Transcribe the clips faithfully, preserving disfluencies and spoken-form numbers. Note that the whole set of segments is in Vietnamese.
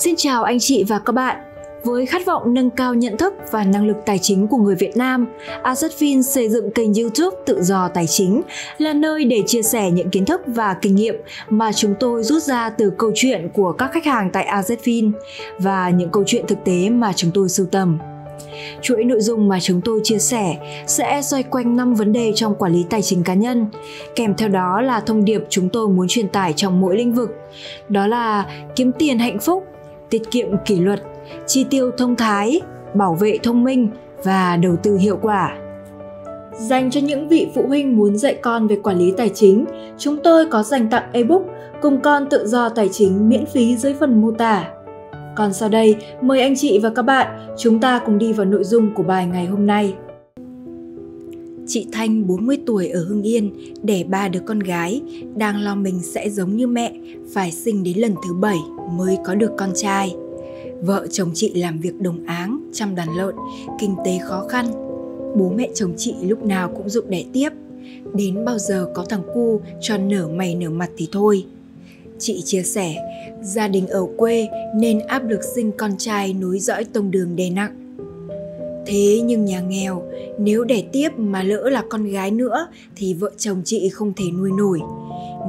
Xin chào anh chị và các bạn. Với khát vọng nâng cao nhận thức và năng lực tài chính của người Việt Nam, Azfin xây dựng kênh YouTube Tự do Tài chính là nơi để chia sẻ những kiến thức và kinh nghiệm mà chúng tôi rút ra từ câu chuyện của các khách hàng tại Azfin và những câu chuyện thực tế mà chúng tôi sưu tầm. Chuỗi nội dung mà chúng tôi chia sẻ sẽ xoay quanh năm vấn đề trong quản lý tài chính cá nhân, kèm theo đó là thông điệp chúng tôi muốn truyền tải trong mỗi lĩnh vực, đó là kiếm tiền hạnh phúc, tiết kiệm kỷ luật, chi tiêu thông thái, bảo vệ thông minh và đầu tư hiệu quả. Dành cho những vị phụ huynh muốn dạy con về quản lý tài chính, chúng tôi có dành tặng ebook Cùng Con Tự Do Tài Chính miễn phí dưới phần mô tả. Còn sau đây, mời anh chị và các bạn, chúng ta cùng đi vào nội dung của bài ngày hôm nay. Chị Thanh, bốn mươi tuổi ở Hưng Yên, đẻ ba đứa con gái, đang lo mình sẽ giống như mẹ, phải sinh đến lần thứ bảy mới có được con trai. Vợ chồng chị làm việc đồng áng, chăm đàn lợn, kinh tế khó khăn. Bố mẹ chồng chị lúc nào cũng giục đẻ tiếp, đến bao giờ có thằng cu cho nở mày nở mặt thì thôi. Chị chia sẻ, gia đình ở quê nên áp lực sinh con trai nối dõi tông đường đè nặng. Thế nhưng nhà nghèo, nếu đẻ tiếp mà lỡ là con gái nữa thì vợ chồng chị không thể nuôi nổi.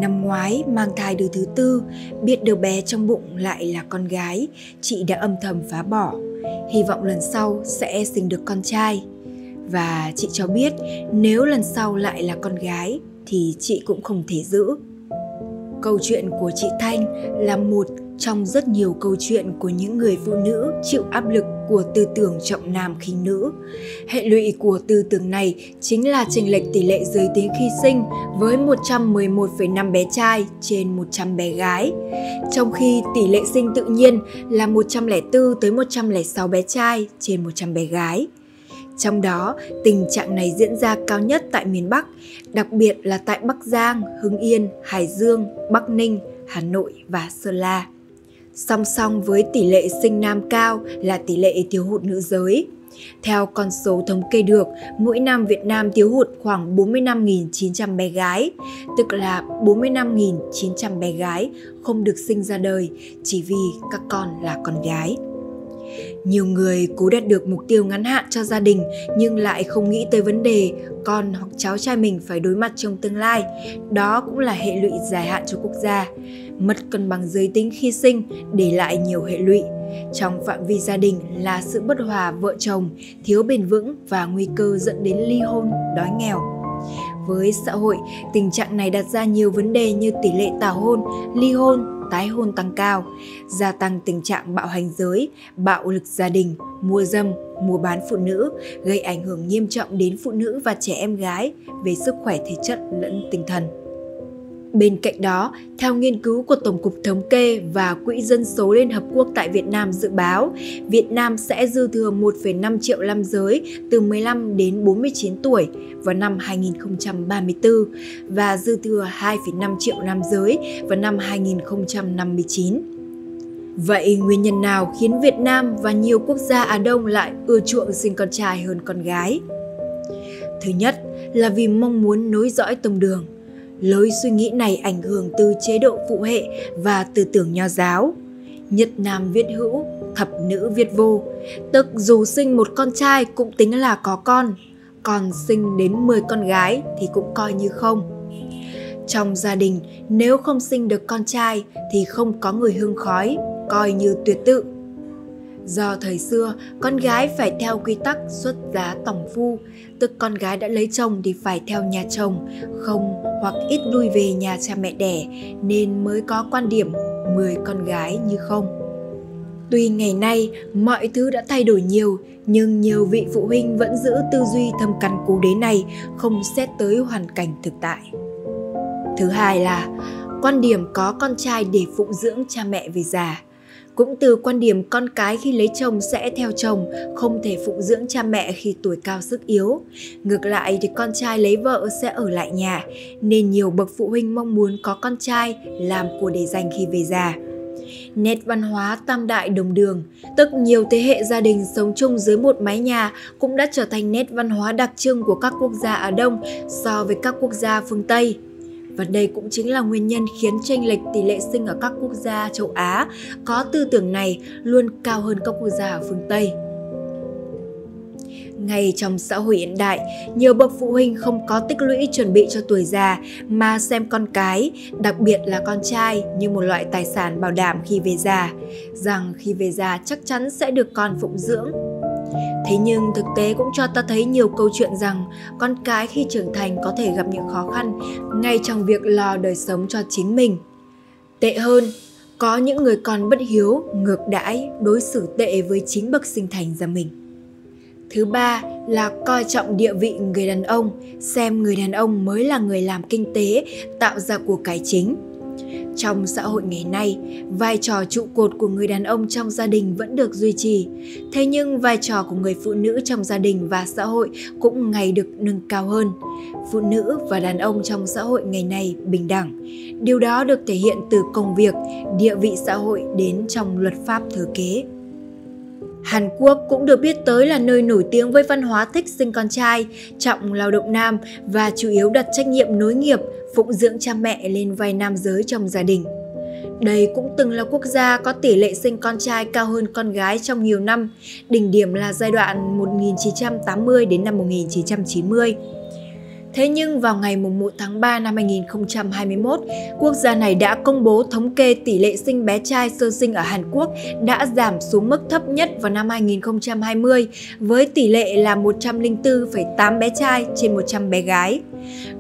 Năm ngoái mang thai đứa thứ tư, biết đứa bé trong bụng lại là con gái, chị đã âm thầm phá bỏ, hy vọng lần sau sẽ sinh được con trai. Và chị cho biết nếu lần sau lại là con gái thì chị cũng không thể giữ. Câu chuyện của chị Thanh là một trong rất nhiều câu chuyện của những người phụ nữ chịu áp lực của tư tưởng trọng nam khinh nữ. Hệ lụy của tư tưởng này chính là chênh lệch tỷ lệ giới tính khi sinh với một trăm mười một phẩy năm bé trai trên một trăm bé gái, trong khi tỷ lệ sinh tự nhiên là một trăm lẻ bốn tới một trăm lẻ sáu bé trai trên một trăm bé gái. Trong đó, tình trạng này diễn ra cao nhất tại miền Bắc, đặc biệt là tại Bắc Giang, Hưng Yên, Hải Dương, Bắc Ninh, Hà Nội và Sơn La. Song song với tỷ lệ sinh nam cao là tỷ lệ thiếu hụt nữ giới. Theo con số thống kê được, mỗi năm Việt Nam thiếu hụt khoảng bốn mươi lăm nghìn chín trăm bé gái, tức là bốn mươi lăm nghìn chín trăm bé gái không được sinh ra đời chỉ vì các con là con gái. Nhiều người cố đạt được mục tiêu ngắn hạn cho gia đình nhưng lại không nghĩ tới vấn đề con hoặc cháu trai mình phải đối mặt trong tương lai. Đó cũng là hệ lụy dài hạn cho quốc gia. Mất cân bằng giới tính khi sinh để lại nhiều hệ lụy. Trong phạm vi gia đình là sự bất hòa vợ chồng, thiếu bền vững và nguy cơ dẫn đến ly hôn, đói nghèo. Với xã hội, tình trạng này đặt ra nhiều vấn đề như tỷ lệ tảo hôn, ly hôn, tái hôn tăng cao, gia tăng tình trạng bạo hành giới, bạo lực gia đình, mua dâm, mua bán phụ nữ, gây ảnh hưởng nghiêm trọng đến phụ nữ và trẻ em gái về sức khỏe thể chất lẫn tinh thần. Bên cạnh đó, theo nghiên cứu của Tổng cục Thống kê và Quỹ dân số Liên Hợp Quốc tại Việt Nam dự báo, Việt Nam sẽ dư thừa một phẩy năm triệu nam giới từ mười lăm đến bốn mươi chín tuổi vào năm hai nghìn không trăm ba mươi tư và dư thừa hai phẩy năm triệu nam giới vào năm hai nghìn không trăm năm mươi chín. Vậy nguyên nhân nào khiến Việt Nam và nhiều quốc gia Á Đông lại ưa chuộng sinh con trai hơn con gái? Thứ nhất là vì mong muốn nối dõi tông đường. Lối suy nghĩ này ảnh hưởng từ chế độ phụ hệ và tư tưởng nho giáo. Nhất nam viết hữu, thập nữ viết vô. Tức dù sinh một con trai cũng tính là có con, còn sinh đến mười con gái thì cũng coi như không. Trong gia đình, nếu không sinh được con trai thì không có người hương khói, coi như tuyệt tự. Do thời xưa, con gái phải theo quy tắc xuất giá tòng phu, tức con gái đã lấy chồng thì phải theo nhà chồng, không hoặc ít lui về nhà cha mẹ đẻ, nên mới có quan điểm mười con gái như không. Tuy ngày nay, mọi thứ đã thay đổi nhiều, nhưng nhiều vị phụ huynh vẫn giữ tư duy thâm căn cố đế này, không xét tới hoàn cảnh thực tại. Thứ hai là quan điểm có con trai để phụng dưỡng cha mẹ về già. Cũng từ quan điểm con cái khi lấy chồng sẽ theo chồng, không thể phụng dưỡng cha mẹ khi tuổi cao sức yếu. Ngược lại thì con trai lấy vợ sẽ ở lại nhà, nên nhiều bậc phụ huynh mong muốn có con trai làm của để dành khi về già. Nét văn hóa tam đại đồng đường, tức nhiều thế hệ gia đình sống chung dưới một mái nhà cũng đã trở thành nét văn hóa đặc trưng của các quốc gia Á Đông so với các quốc gia phương Tây. Và đây cũng chính là nguyên nhân khiến chênh lệch tỷ lệ sinh ở các quốc gia châu Á có tư tưởng này luôn cao hơn các quốc gia ở phương Tây. Ngay trong xã hội hiện đại, nhiều bậc phụ huynh không có tích lũy chuẩn bị cho tuổi già mà xem con cái, đặc biệt là con trai, như một loại tài sản bảo đảm khi về già, rằng khi về già chắc chắn sẽ được con phụng dưỡng. Thế nhưng thực tế cũng cho ta thấy nhiều câu chuyện rằng con cái khi trưởng thành có thể gặp những khó khăn ngay trong việc lo đời sống cho chính mình. Tệ hơn, có những người con bất hiếu, ngược đãi, đối xử tệ với chính bậc sinh thành ra mình. Thứ ba là coi trọng địa vị người đàn ông, xem người đàn ông mới là người làm kinh tế, tạo ra của cải chính. Trong xã hội ngày nay, vai trò trụ cột của người đàn ông trong gia đình vẫn được duy trì. Thế nhưng vai trò của người phụ nữ trong gia đình và xã hội cũng ngày được nâng cao hơn. Phụ nữ và đàn ông trong xã hội ngày nay bình đẳng. Điều đó được thể hiện từ công việc, địa vị xã hội đến trong luật pháp thừa kế. Hàn Quốc cũng được biết tới là nơi nổi tiếng với văn hóa thích sinh con trai, trọng lao động nam và chủ yếu đặt trách nhiệm nối nghiệp, phụng dưỡng cha mẹ lên vai nam giới trong gia đình. Đây cũng từng là quốc gia có tỷ lệ sinh con trai cao hơn con gái trong nhiều năm, đỉnh điểm là giai đoạn một nghìn chín trăm tám mươi đến năm một nghìn chín trăm chín mươi. Thế nhưng vào ngày mùng một tháng ba năm hai nghìn không trăm hai mươi mốt, quốc gia này đã công bố thống kê tỷ lệ sinh bé trai sơ sinh ở Hàn Quốc đã giảm xuống mức thấp nhất vào năm hai nghìn không trăm hai mươi với tỷ lệ là một trăm lẻ bốn phẩy tám bé trai trên một trăm bé gái,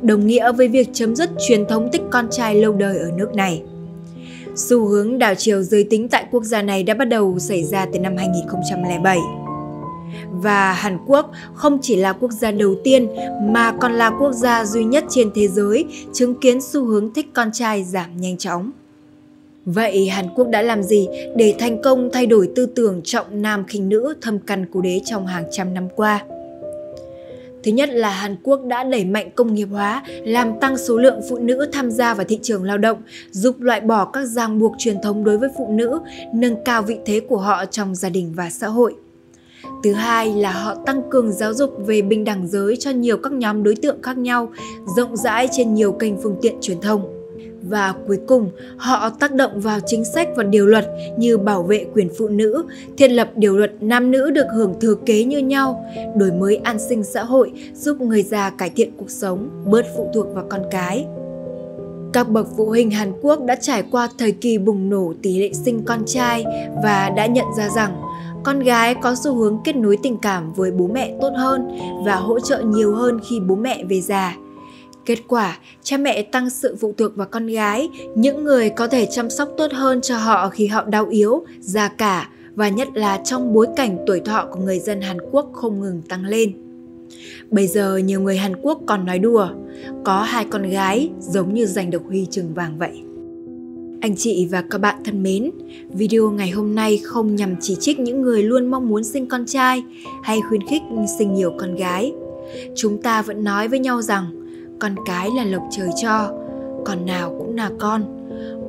đồng nghĩa với việc chấm dứt truyền thống tích con trai lâu đời ở nước này. Xu hướng đảo chiều giới tính tại quốc gia này đã bắt đầu xảy ra từ năm hai nghìn không trăm lẻ bảy. Và Hàn Quốc không chỉ là quốc gia đầu tiên mà còn là quốc gia duy nhất trên thế giới chứng kiến xu hướng thích con trai giảm nhanh chóng. Vậy Hàn Quốc đã làm gì để thành công thay đổi tư tưởng trọng nam khinh nữ thâm căn cố đế trong hàng trăm năm qua? Thứ nhất là Hàn Quốc đã đẩy mạnh công nghiệp hóa, làm tăng số lượng phụ nữ tham gia vào thị trường lao động, giúp loại bỏ các ràng buộc truyền thống đối với phụ nữ, nâng cao vị thế của họ trong gia đình và xã hội. Thứ hai là họ tăng cường giáo dục về bình đẳng giới cho nhiều các nhóm đối tượng khác nhau, rộng rãi trên nhiều kênh phương tiện truyền thông. Và cuối cùng, họ tác động vào chính sách và điều luật như bảo vệ quyền phụ nữ, thiết lập điều luật nam nữ được hưởng thừa kế như nhau, đổi mới an sinh xã hội, giúp người già cải thiện cuộc sống, bớt phụ thuộc vào con cái. Các bậc phụ huynh Hàn Quốc đã trải qua thời kỳ bùng nổ tỷ lệ sinh con trai và đã nhận ra rằng con gái có xu hướng kết nối tình cảm với bố mẹ tốt hơn và hỗ trợ nhiều hơn khi bố mẹ về già. Kết quả, cha mẹ tăng sự phụ thuộc vào con gái, những người có thể chăm sóc tốt hơn cho họ khi họ đau yếu, già cả và nhất là trong bối cảnh tuổi thọ của người dân Hàn Quốc không ngừng tăng lên. Bây giờ nhiều người Hàn Quốc còn nói đùa, có hai con gái giống như giành được huy chương vàng vậy. Anh chị và các bạn thân mến, video ngày hôm nay không nhằm chỉ trích những người luôn mong muốn sinh con trai hay khuyến khích sinh nhiều con gái. Chúng ta vẫn nói với nhau rằng con cái là lộc trời cho, con nào cũng là con.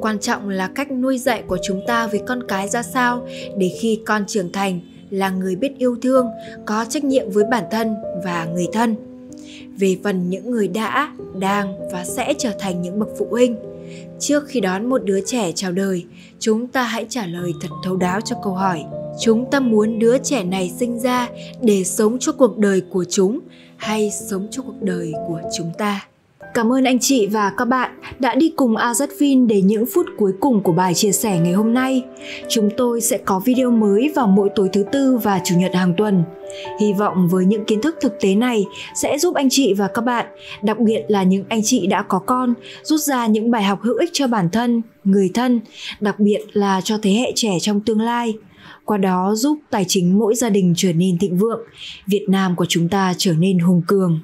Quan trọng là cách nuôi dạy của chúng ta với con cái ra sao để khi con trưởng thành là người biết yêu thương, có trách nhiệm với bản thân và người thân. Về phần những người đã, đang và sẽ trở thành những bậc phụ huynh, trước khi đón một đứa trẻ chào đời, chúng ta hãy trả lời thật thấu đáo cho câu hỏi: chúng ta muốn đứa trẻ này sinh ra để sống cho cuộc đời của chúng hay sống cho cuộc đời của chúng ta? Cảm ơn anh chị và các bạn đã đi cùng Azfin đến những phút cuối cùng của bài chia sẻ ngày hôm nay. Chúng tôi sẽ có video mới vào mỗi tối thứ Tư và Chủ nhật hàng tuần. Hy vọng với những kiến thức thực tế này sẽ giúp anh chị và các bạn, đặc biệt là những anh chị đã có con, rút ra những bài học hữu ích cho bản thân, người thân, đặc biệt là cho thế hệ trẻ trong tương lai. Qua đó giúp tài chính mỗi gia đình trở nên thịnh vượng, Việt Nam của chúng ta trở nên hùng cường.